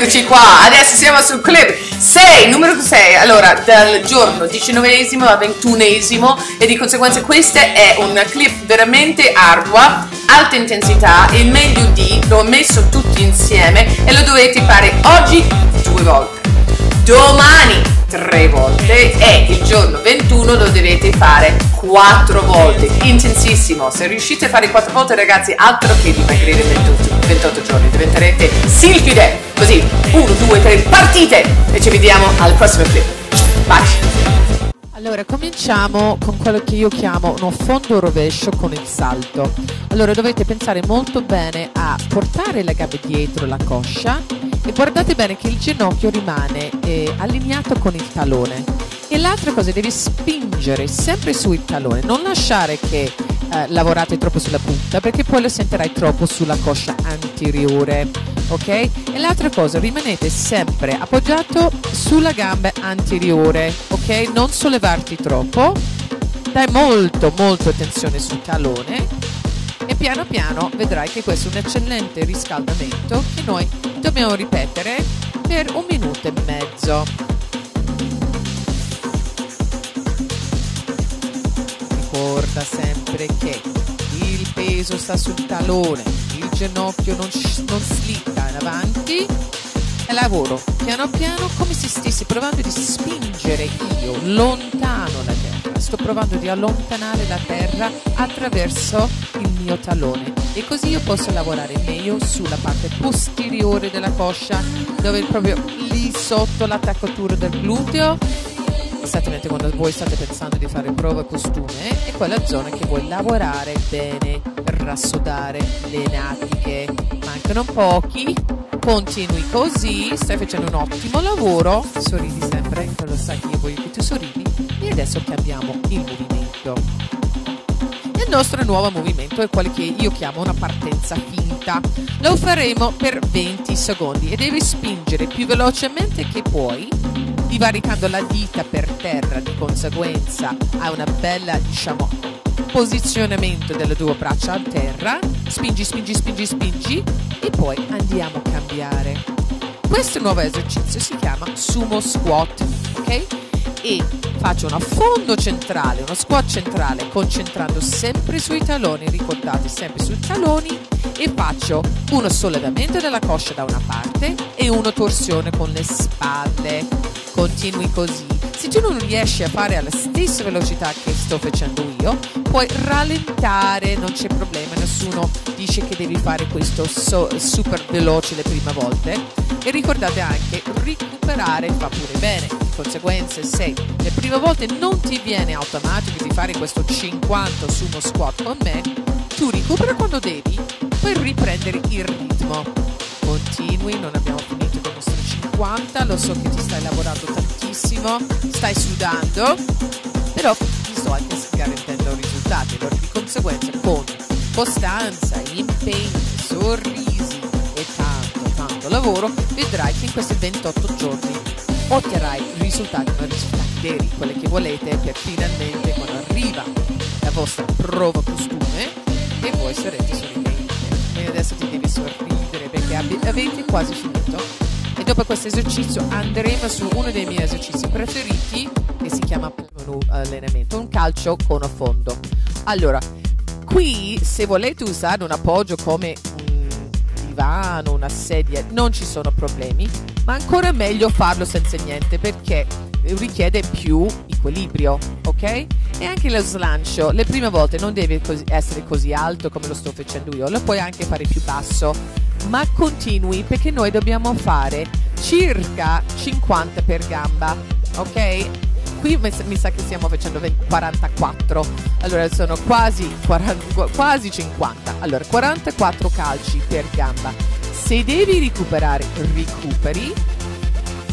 Eccoci qua, adesso siamo sul clip 6, numero 6, allora dal giorno 19esimo al 21esimo, e di conseguenza questo è un clip veramente ardua, alta intensità, il meglio di, l'ho messo tutti insieme e lo dovete fare oggi 2 volte, domani 3 volte e il giorno 21 lo dovete fare 4 volte, intensissimo. Se riuscite a fare 4 volte, ragazzi, altro che dimagrire 28 giorni, diventerete silfide. Così 1, 2, 3 partite e ci vediamo al prossimo clip. Baci. Allora, cominciamo con quello che io chiamo uno fondo rovescio con il salto. Allora dovete pensare molto bene a portare le gambe dietro la coscia e guardate bene che il ginocchio rimane allineato con il tallone. E l'altra cosa, devi spingere sempre sul tallone, non lasciare che lavorate troppo sulla punta, perché poi lo sentirai troppo sulla coscia anteriore, ok? E l'altra cosa, rimanete sempre appoggiato sulla gamba anteriore, ok? Non sollevarti troppo, dai molto attenzione sul tallone e piano piano vedrai che questo è un eccellente riscaldamento che noi dobbiamo ripetere per 1 minuto e mezzo. Ricorda sempre che il peso sta sul tallone, il ginocchio non slitta in avanti e lavoro piano piano come se stessi provando di spingere io lontano la terra, sto provando di allontanare la terra attraverso il mio tallone e così io posso lavorare meglio sulla parte posteriore della coscia, dove è proprio lì sotto l'attaccatura del gluteo. Esattamente quando voi state pensando di fare prova costume, è quella zona che vuoi lavorare bene per rassodare le natiche. Mancano pochi, continui così, stai facendo un ottimo lavoro, sorridi sempre, lo sai che io voglio che tu sorridi. E adesso cambiamo il movimento. Il nostro nuovo movimento è quello che io chiamo una partenza finta. Lo faremo per 20 secondi e devi spingere più velocemente che puoi, divaricando la dita per terra, di conseguenza hai una bella, diciamo, posizionamento delle due braccia a terra. Spingi, spingi, spingi, spingi e poi andiamo a cambiare. Questo nuovo esercizio si chiama sumo squat, ok? E faccio un affondo centrale, uno squat centrale, concentrando sempre sui talloni, ricordate sempre sui talloni, e faccio uno sollevamento della coscia da una parte e una torsione con le spalle. Continui così. Se tu non riesci a fare alla stessa velocità che sto facendo io, puoi rallentare, non c'è problema, nessuno dice che devi fare questo super veloce le prime volte. E ricordate anche, recuperare fa pure bene. Di conseguenza, se le prime volte non ti viene automatico di fare questo 50 sumo squat con me, tu recupera quando devi per riprendere il ritmo. Continui, non abbiamo finito con il nostro 50, lo so che ti stai lavorando tantissimo, stai sudando, però ti sto anche garantendo risultati, allora di conseguenza con costanza, impegno, sorrisi e tanto lavoro vedrai che in questi 28 giorni otterrai risultati, ma risultati veri, quelli che volete, per finalmente quando arriva la vostra prova costume e voi sarete sorridenti. E adesso ti devi sorridere perché avete quasi finito. E dopo questo esercizio andremo su uno dei miei esercizi preferiti che si chiama allenamento, un calcio con affondo. Allora, qui se volete usare un appoggio come un divano, una sedia, non ci sono problemi, ma ancora meglio farlo senza niente perché richiede più equilibrio, ok? E anche lo slancio, le prime volte non deve essere così alto come lo sto facendo io, lo puoi anche fare più basso, ma continui perché noi dobbiamo fare circa 50 per gamba, ok? Qui mi sa che stiamo facendo 44, allora sono quasi, 40, quasi 50, allora 44 calci per gamba. Se devi recuperare, recuperi,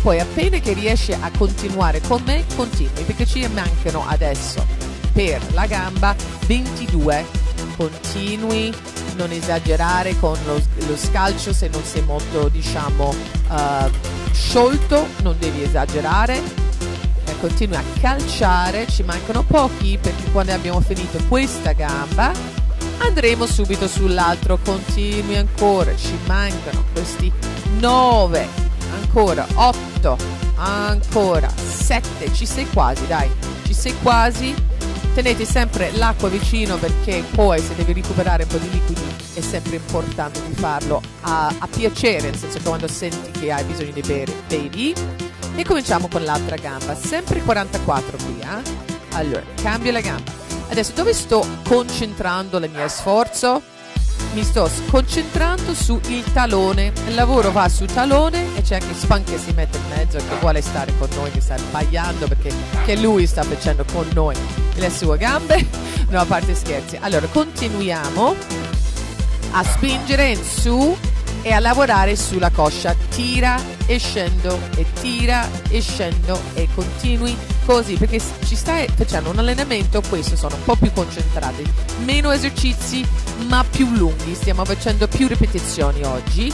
poi appena che riesci a continuare con me, continui, perché ci mancano adesso per la gamba 22, continui, non esagerare con lo scalcio, se non sei molto, diciamo, sciolto non devi esagerare, continua a calciare, ci mancano pochi perché quando abbiamo finito questa gamba andremo subito sull'altro, continui ancora, ci mancano questi 9 ancora 8, ancora 7, ci sei quasi, dai, ci sei quasi. Tenete sempre l'acqua vicino, perché poi se devi recuperare un po' di liquidi è sempre importante di farlo a piacere, nel senso che quando senti che hai bisogno di bere, bevi. E cominciamo con l'altra gamba, sempre 44 qui, eh? Allora, cambia la gamba. Adesso dove sto concentrando il mio sforzo? Mi sto concentrando sul tallone, il lavoro va sul tallone, e c'è anche Span che si mette in mezzo, che vuole stare con noi, che sta sbagliando perché che lui sta facendo con noi le sue gambe. No, a parte scherzi. Allora, continuiamo a spingere in su e a lavorare sulla coscia. Tira e scendo, e tira e scendo, e continui così, perché ci stai facendo un allenamento. Questo sono un po' più concentrati, meno esercizi ma più lunghi, stiamo facendo più ripetizioni oggi.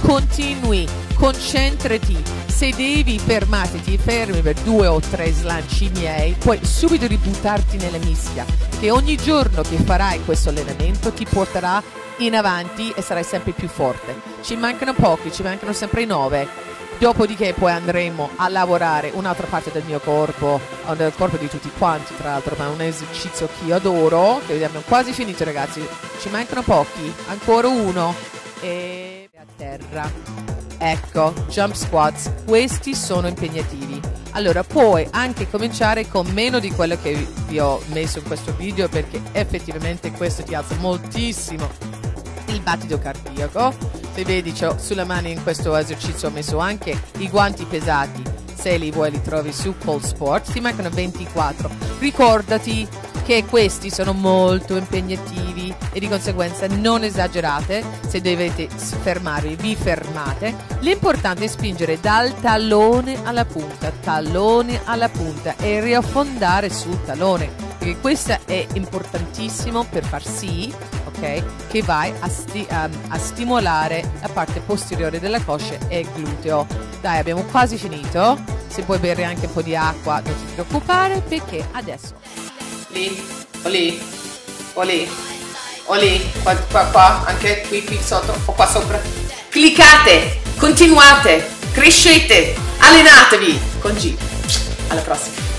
Continui, concentrati, se devi fermarti, fermi per 2 o 3 slanci miei, poi subito ributtarti nella mischia, perché ogni giorno che farai questo allenamento ti porterà in avanti e sarai sempre più forte. Ci mancano pochi, ci mancano sempre i 9. Dopodiché poi andremo a lavorare un'altra parte del mio corpo, del corpo di tutti quanti tra l'altro, ma è un esercizio che io adoro, che abbiamo quasi finito ragazzi, ci mancano pochi, ancora uno, e a terra, ecco, jump squats, questi sono impegnativi. Allora puoi anche cominciare con meno di quello che vi ho messo in questo video, perché effettivamente questo ti alza moltissimo il battito cardiaco. Se vedi, sulla mano in questo esercizio ho messo anche i guanti pesati, se li vuoi li trovi su Coal Sport. Ti mancano 24, ricordati che questi sono molto impegnativi e di conseguenza non esagerate, se dovete fermarvi vi fermate, l'importante è spingere dal tallone alla punta e riaffondare sul tallone, perché questo è importantissimo per far sì che vai a stimolare la parte posteriore della coscia e gluteo. Dai, abbiamo quasi finito, se puoi bere anche un po' di acqua non ti preoccupare, perché adesso lì, qua, anche qui sotto o qua sopra, cliccate, continuate, crescete, allenatevi con G. Alla prossima.